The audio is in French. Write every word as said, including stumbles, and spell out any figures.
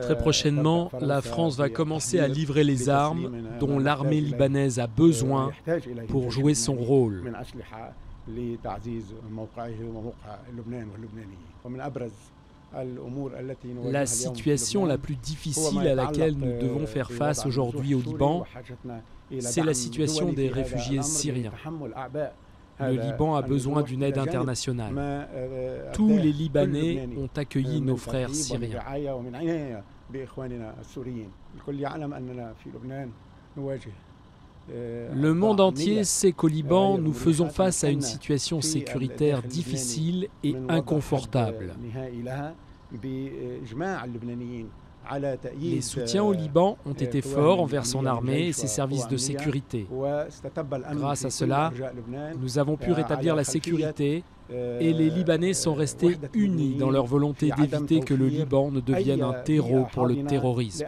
Très prochainement, la France va commencer à livrer les armes dont l'armée libanaise a besoin pour jouer son rôle. La situation la plus difficile à laquelle nous devons faire face aujourd'hui au Liban, c'est la situation des réfugiés syriens. Le Liban a besoin d'une aide internationale. Tous les Libanais ont accueilli nos frères syriens. Le monde entier sait qu'au Liban, nous faisons face à une situation sécuritaire difficile et inconfortable. Les soutiens au Liban ont été forts envers son armée et ses services de sécurité. Grâce à cela, nous avons pu rétablir la sécurité et les Libanais sont restés unis dans leur volonté d'éviter que le Liban ne devienne un terreau pour le terrorisme.